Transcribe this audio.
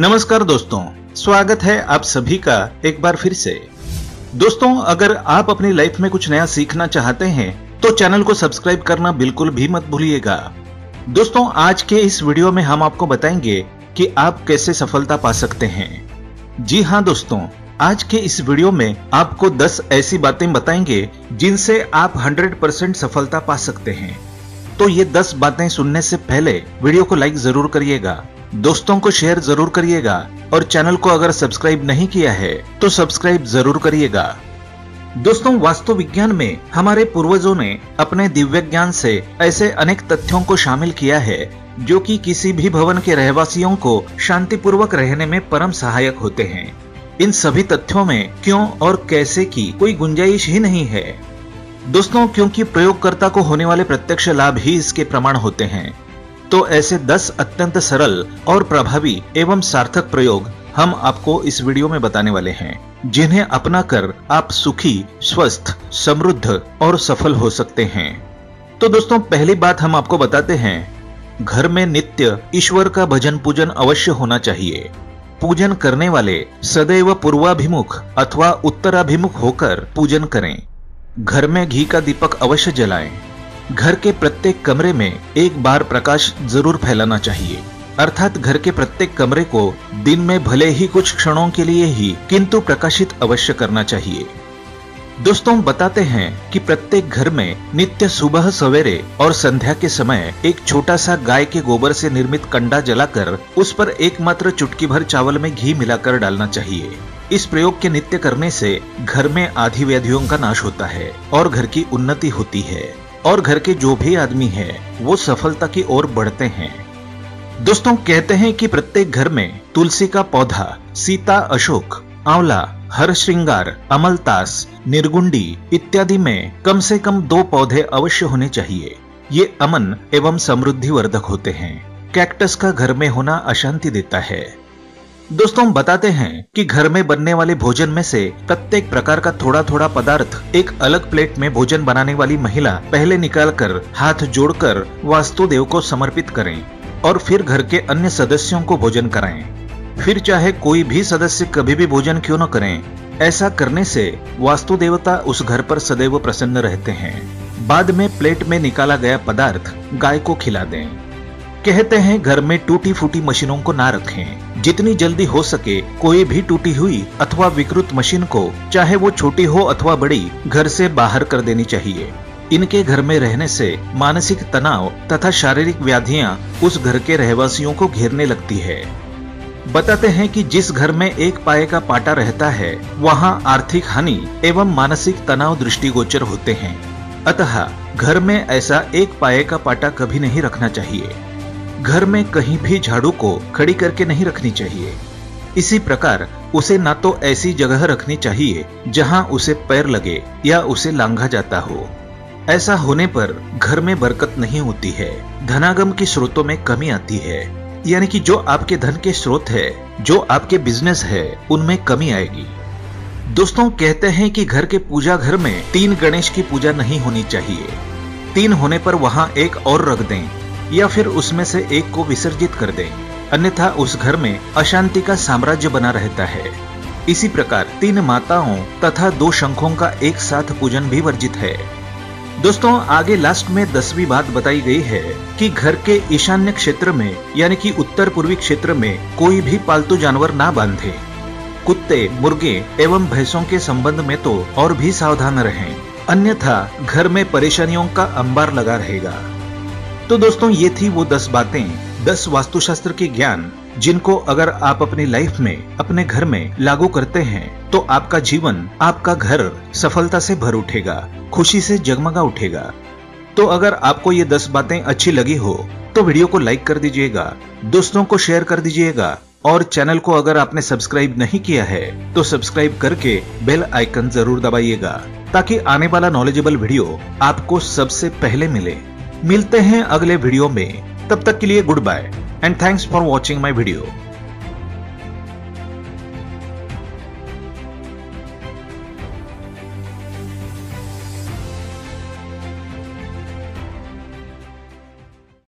नमस्कार दोस्तों, स्वागत है आप सभी का एक बार फिर से। दोस्तों, अगर आप अपनी लाइफ में कुछ नया सीखना चाहते हैं तो चैनल को सब्सक्राइब करना बिल्कुल भी मत भूलिएगा। दोस्तों, आज के इस वीडियो में हम आपको बताएंगे कि आप कैसे सफलता पा सकते हैं। जी हाँ दोस्तों, आज के इस वीडियो में आपको 10 ऐसी बातें बताएंगे जिनसे आप 100% सफलता पा सकते हैं। तो ये 10 बातें सुनने से पहले वीडियो को लाइक जरूर करिएगा, दोस्तों को शेयर जरूर करिएगा और चैनल को अगर सब्सक्राइब नहीं किया है तो सब्सक्राइब जरूर करिएगा। दोस्तों, वास्तु विज्ञान में हमारे पूर्वजों ने अपने दिव्य ज्ञान से ऐसे अनेक तथ्यों को शामिल किया है जो कि किसी भी भवन के रहवासियों को शांतिपूर्वक रहने में परम सहायक होते हैं। इन सभी तथ्यों में क्यों और कैसे की कोई गुंजाइश ही नहीं है दोस्तों, क्योंकि प्रयोगकर्ता को होने वाले प्रत्यक्ष लाभ ही इसके प्रमाण होते हैं। तो ऐसे 10 अत्यंत सरल और प्रभावी एवं सार्थक प्रयोग हम आपको इस वीडियो में बताने वाले हैं, जिन्हें अपनाकर आप सुखी, स्वस्थ, समृद्ध और सफल हो सकते हैं। तो दोस्तों, पहली बात हम आपको बताते हैं, घर में नित्य ईश्वर का भजन पूजन अवश्य होना चाहिए। पूजन करने वाले सदैव पूर्वाभिमुख अथवा उत्तराभिमुख होकर पूजन करें। घर में घी का दीपक अवश्य जलाएं। घर के प्रत्येक कमरे में एक बार प्रकाश जरूर फैलाना चाहिए, अर्थात घर के प्रत्येक कमरे को दिन में भले ही कुछ क्षणों के लिए ही किंतु प्रकाशित अवश्य करना चाहिए। दोस्तों, बताते हैं कि प्रत्येक घर में नित्य सुबह सवेरे और संध्या के समय एक छोटा सा गाय के गोबर से निर्मित कंडा जलाकर उस पर एकमात्र चुटकी भर चावल में घी मिलाकर डालना चाहिए। इस प्रयोग के नित्य करने से घर में आधी व्याधियों का नाश होता है और घर की उन्नति होती है और घर के जो भी आदमी है वो सफलता की ओर बढ़ते हैं। दोस्तों, कहते हैं कि प्रत्येक घर में तुलसी का पौधा, सीता, अशोक, आंवला, हर श्रृंगार, अमलतास, निर्गुंडी इत्यादि में कम से कम 2 पौधे अवश्य होने चाहिए। ये अमन एवं समृद्धि वर्धक होते हैं। कैक्टस का घर में होना अशांति देता है। दोस्तों, बताते हैं कि घर में बनने वाले भोजन में से प्रत्येक प्रकार का थोड़ा थोड़ा पदार्थ एक अलग प्लेट में भोजन बनाने वाली महिला पहले निकालकर हाथ जोड़कर वास्तुदेव को समर्पित करें और फिर घर के अन्य सदस्यों को भोजन कराएं। फिर चाहे कोई भी सदस्य कभी भी भोजन क्यों न करें, ऐसा करने से वास्तुदेवता उस घर पर सदैव प्रसन्न रहते हैं। बाद में प्लेट में निकाला गया पदार्थ गाय को खिला दें। कहते हैं घर में टूटी फूटी मशीनों को ना रखें। जितनी जल्दी हो सके कोई भी टूटी हुई अथवा विकृत मशीन को, चाहे वो छोटी हो अथवा बड़ी, घर से बाहर कर देनी चाहिए। इनके घर में रहने से मानसिक तनाव तथा शारीरिक व्याधियां उस घर के रहवासियों को घेरने लगती है। बताते हैं कि जिस घर में एक पाये का पाटा रहता है वहाँ आर्थिक हानि एवं मानसिक तनाव दृष्टिगोचर होते हैं, अतः घर में ऐसा एक पाये का पाटा कभी नहीं रखना चाहिए। घर में कहीं भी झाड़ू को खड़ी करके नहीं रखनी चाहिए। इसी प्रकार उसे ना तो ऐसी जगह रखनी चाहिए जहां उसे पैर लगे या उसे लांघा जाता हो। ऐसा होने पर घर में बरकत नहीं होती है, धनागम के स्रोतों में कमी आती है, यानी कि जो आपके धन के स्रोत है, जो आपके बिजनेस है, उनमें कमी आएगी। दोस्तों, कहते हैं कि घर के पूजा घर में 3 गणेश की पूजा नहीं होनी चाहिए। 3 होने पर वहां एक और रख दें या फिर उसमें से एक को विसर्जित कर दें, अन्यथा उस घर में अशांति का साम्राज्य बना रहता है। इसी प्रकार 3 माताओं तथा 2 शंखों का एक साथ पूजन भी वर्जित है। दोस्तों, आगे लास्ट में 10वीं बात बताई गई है कि घर के ईशान्य क्षेत्र में, यानी कि उत्तर पूर्वी क्षेत्र में, कोई भी पालतू जानवर ना बांधे। कुत्ते, मुर्गे एवं भैंसों के संबंध में तो और भी सावधान रहें, अन्यथा घर में परेशानियों का अंबार लगा रहेगा। तो दोस्तों, ये थी वो 10 बातें, 10 वास्तुशास्त्र के ज्ञान, जिनको अगर आप अपनी लाइफ में, अपने घर में लागू करते हैं तो आपका जीवन, आपका घर सफलता से भर उठेगा, खुशी से जगमगा उठेगा। तो अगर आपको ये 10 बातें अच्छी लगी हो तो वीडियो को लाइक कर दीजिएगा, दोस्तों को शेयर कर दीजिएगा और चैनल को अगर आपने सब्सक्राइब नहीं किया है तो सब्सक्राइब करके बेल आइकन जरूर दबाइएगा, ताकि आने वाला नॉलेजेबल वीडियो आपको सबसे पहले मिले। मिलते हैं अगले वीडियो में, तब तक के लिए goodbye and thanks for watching my video.